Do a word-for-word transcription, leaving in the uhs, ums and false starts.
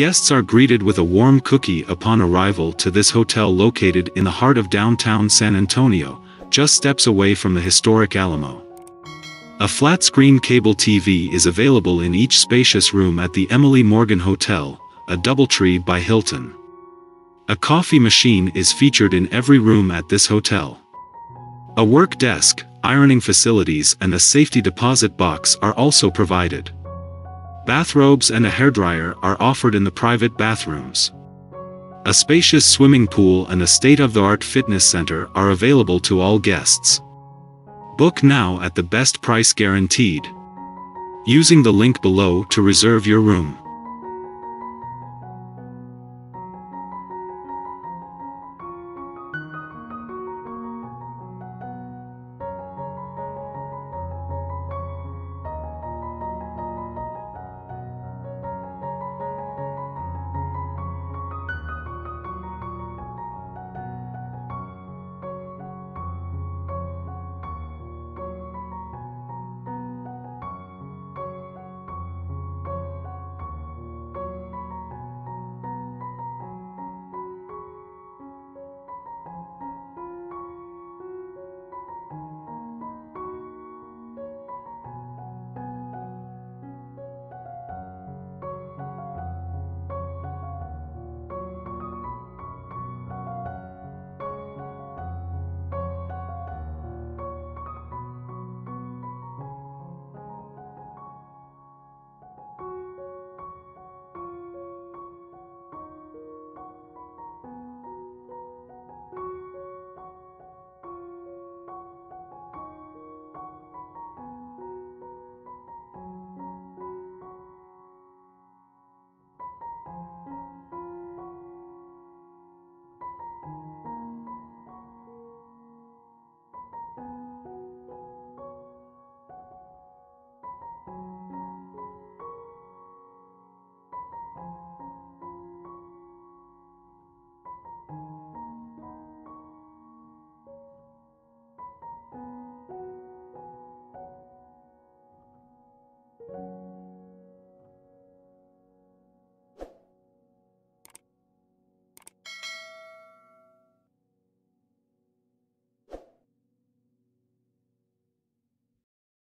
Guests are greeted with a warm cookie upon arrival to this hotel located in the heart of downtown San Antonio, just steps away from the historic Alamo. A flat-screen cable T V is available in each spacious room at the Emily Morgan Hotel, a DoubleTree by Hilton. A coffee machine is featured in every room at this hotel. A work desk, ironing facilities and a safety deposit box are also provided. Bathrobes and a hairdryer are offered in the private bathrooms. A spacious swimming pool and a state-of-the-art fitness center are available to all guests. Book now at the best price guaranteed, using the link below to reserve your room.